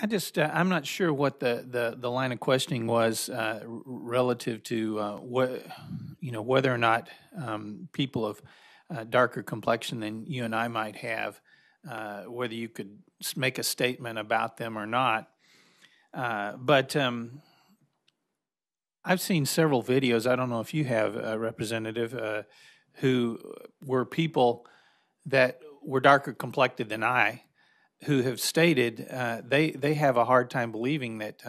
I just, I'm not sure what the line of questioning was relative to whether or not people of darker complexion than you and I might have, whether you could make a statement about them or not. But I've seen several videos, I don't know if you have, Representative, who were people that were darker complected than I, who have stated they have a hard time believing that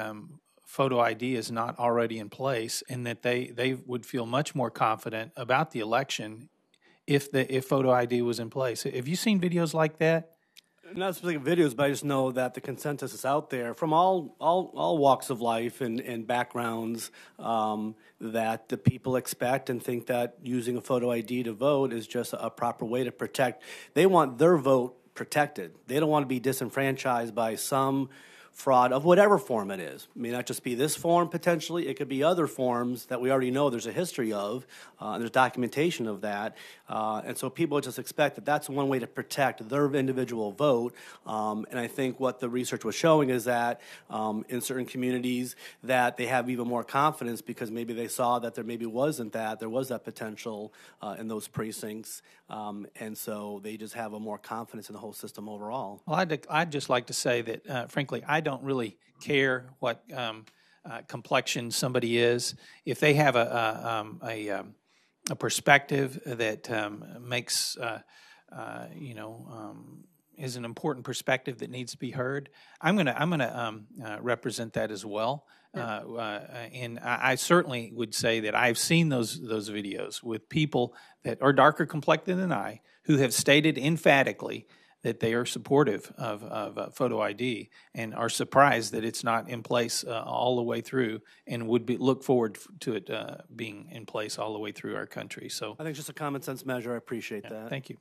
photo ID is not already in place, and that they would feel much more confident about the election if photo ID was in place. Have you seen videos like that? Not specific videos, but I just know that the consensus is out there from all walks of life and backgrounds that the people expect and think that using a photo ID to vote is just a proper way to protect. They want their vote protected. They don't want to be disenfranchised by some fraud of whatever form it is. It may not just be this form potentially, it could be other forms that we already know there's a history of, and there's documentation of that. And so people just expect that that's one way to protect their individual vote. And I think what the research was showing is that in certain communities that they have even more confidence because maybe they saw that there maybe wasn't that, there was that potential in those precincts. And so they just have a more confidence in the whole system overall. Well, I'd just like to say that, frankly, I don't really care what complexion somebody is. If they have a perspective that makes is an important perspective that needs to be heard, I'm gonna represent that as well. And I certainly would say that I've seen those videos with people that are darker complected than I, who have stated emphatically that they are supportive of photo ID and are surprised that it's not in place all the way through, and would look forward to it being in place all the way through our country. So I think it's just a common sense measure. I appreciate that. Thank you.